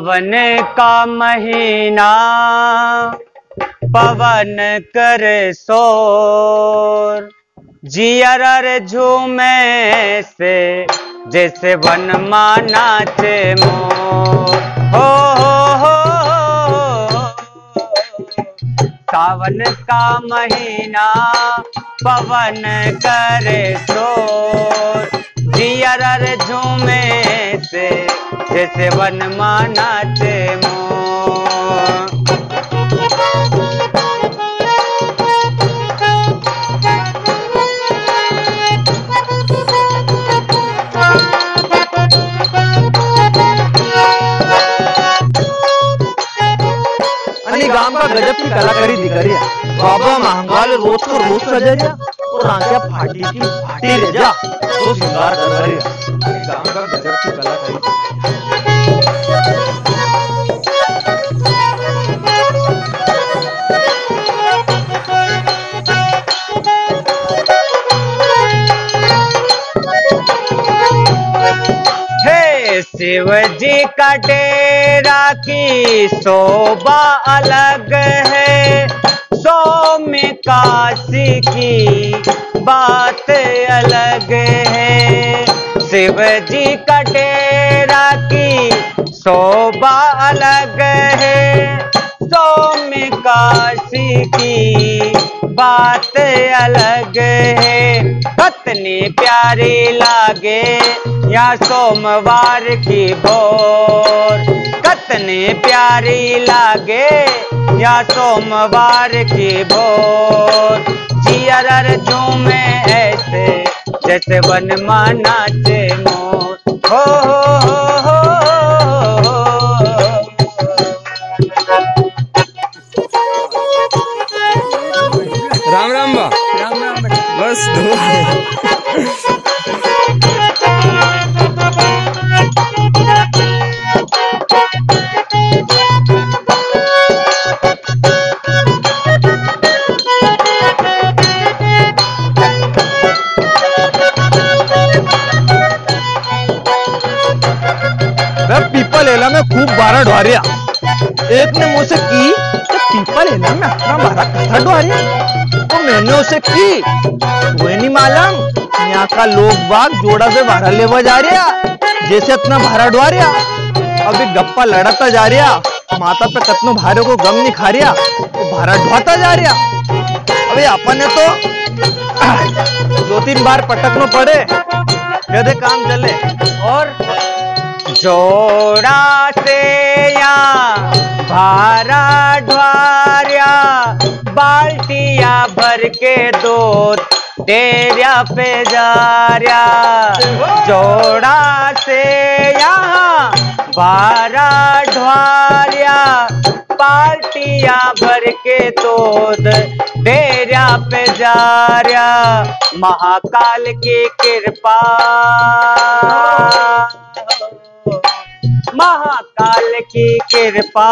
सावन का महीना पवन कर शोर, जियर झूमे से जैसे वन माना चे मोर। हो सावन का महीना पवन करे शोर, जियर झूमे से जैसे वन माना चे मोर। गांव का गजब की कलाकारी दिखरी है बाबा, महंगाल रोज को रोज सजा जा और आंखें फाटी की फाटी रह जा, तो श्रृंगार कर रही है गांव का गजब की कलाकारी। हे शिव जी का डेरा की शोभा अलग है, सौम्यकाशी की बात अलग है। शिव जी का डेरा की शोभा अलग है, सौम्यकाशी की बात अलग है। कतनी प्यारी लागे या सोमवार की भोर, कतनी प्यारी लागे या सोमवार की भोर। जियर झूमे ऐसे जैसे वन माना चे मोर। राम राम बा, राम राम बस दो। मैं खूब बारह ढोरिया, एक ने मुझसे की तो पीपल लेना में अपना बारह कथा ढोरिया, तो मैंने उसे की वो नहीं मालूम। यहाँ का लोग बाग जोड़ा से बारह लेवा जा रहा, जैसे अपना बारह ढोरिया अभी गप्पा लड़ाता जा रहा, माता पे कतनों भारे को गम नहीं खा रहा, वो बारह ढोता जा रहा। अबे अपन ने तो 2-3 बार पटकनो पड़े यदि काम चले। और जोड़ा से या भारा ढ्वारिया बाल्टिया भर के दूध डेरिया पे जारिया। जोड़ा से यहाँ भारा ढ्वारिया बाल्टिया भर के दूध डेरिया पे जारिया। महाकाल की कृपा, महाकाल की कृपा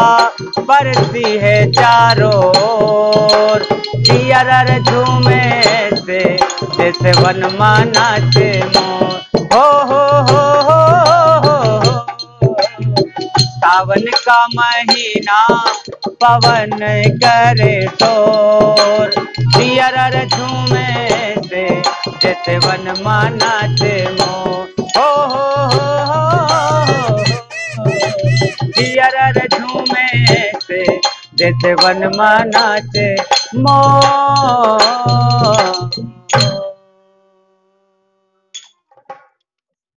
बरसी है चारों ओर। जियर झूमे से जैसे वन माना चे मोर। हो सावन का महीना पवन करे शोर, जियर झूमे से जैसे वन माना चे मोर। जियर झूमे से जैसे वन माना चे मोर।